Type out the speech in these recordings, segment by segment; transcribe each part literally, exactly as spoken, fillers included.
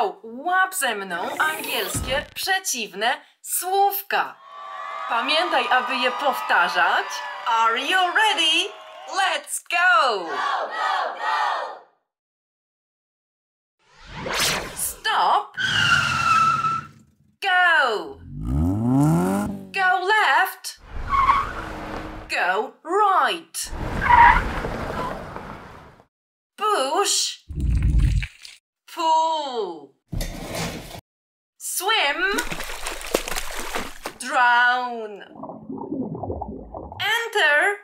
materiał. Łap ze mną angielskie przeciwne słówka. Pamiętaj, aby je powtarzać. Are you ready? Let's go! Go, go, go! Stop. Go. Go left. Go right. Push. Pull. Swim. Drown. Enter.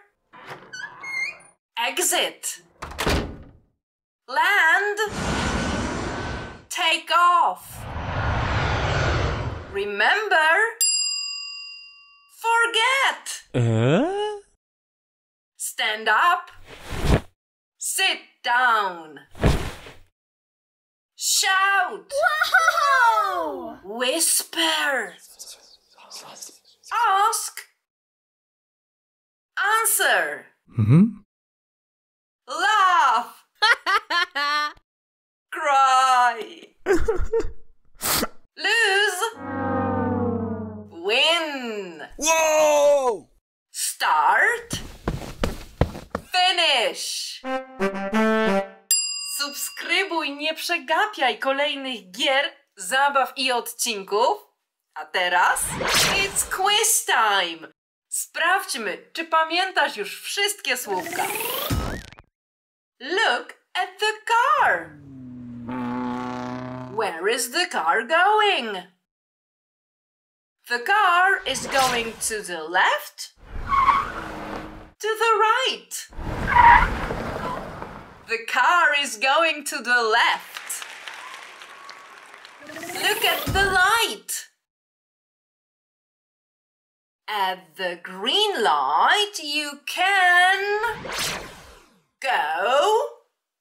Exit. Land. Take off. Remember. Forget. Uh? Stand up. Sit down. Shout. Wow! Whisper. Ask. Answer. Mm-hmm. Laugh. Cry. Lose. Win. Whoa! Start. Finish. Subskrybuj, nie przegapiaj kolejnych gier, zabaw i odcinków. A teraz it's quiz time. Sprawdźmy, czy pamiętasz już wszystkie słówka. Look at the car. Where is the car going? The car is going to the left, to the right. The car is going to the left. Look at the light. At the green light, you can go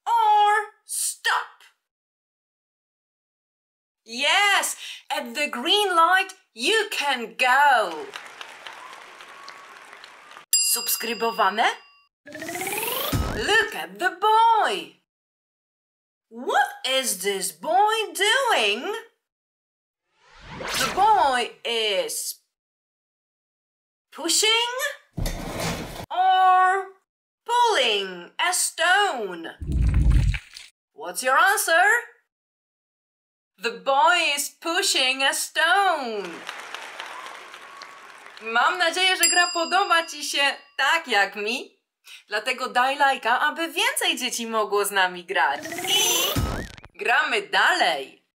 or stop. Yes, at the green light, you can go. Subskrybowane? Look at the boy. What is this boy doing? The boy is pushing or pulling a stone. What's your answer? The boy is pushing a stone. Mam nadzieję, że gra podoba ci się tak jak mi. Dlatego daj lajka, aby więcej dzieci mogło z nami grać. I gramy dalej.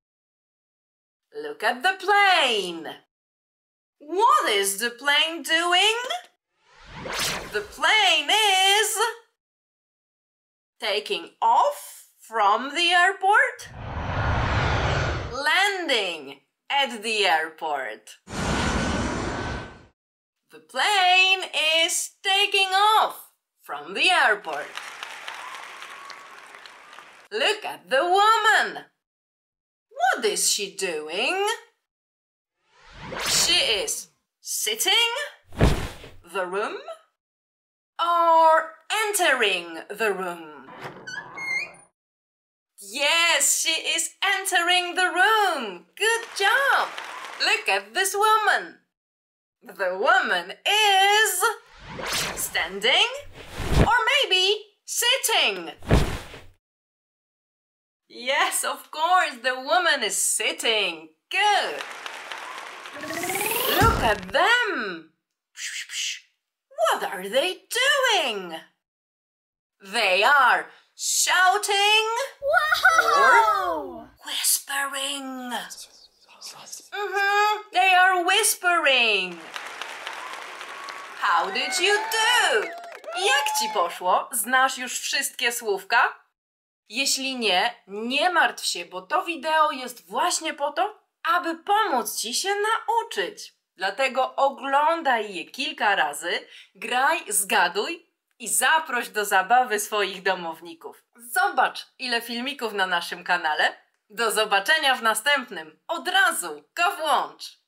Look at the plane. What is the plane doing? The plane is taking off from the airport, landing at the airport. The plane is taking off from the airport. Look at the woman. What is she doing? She is sitting the room or entering the room. Yes, she is entering the room. Good job. Look at this woman. The woman is standing or maybe sitting. Yes, of course, the woman is sitting. Good. Look at them. What are they doing? They are shouting or whispering. Mm-hmm, they are whispering. How did you do? Jak ci poszło? Znasz już wszystkie słówka? Jeśli nie, nie martw się, bo to wideo jest właśnie po to, aby pomóc ci się nauczyć. Dlatego oglądaj je kilka razy, graj, zgaduj i zaproś do zabawy swoich domowników. Zobacz, ile filmików na naszym kanale. Do zobaczenia w następnym. Od razu go włącz!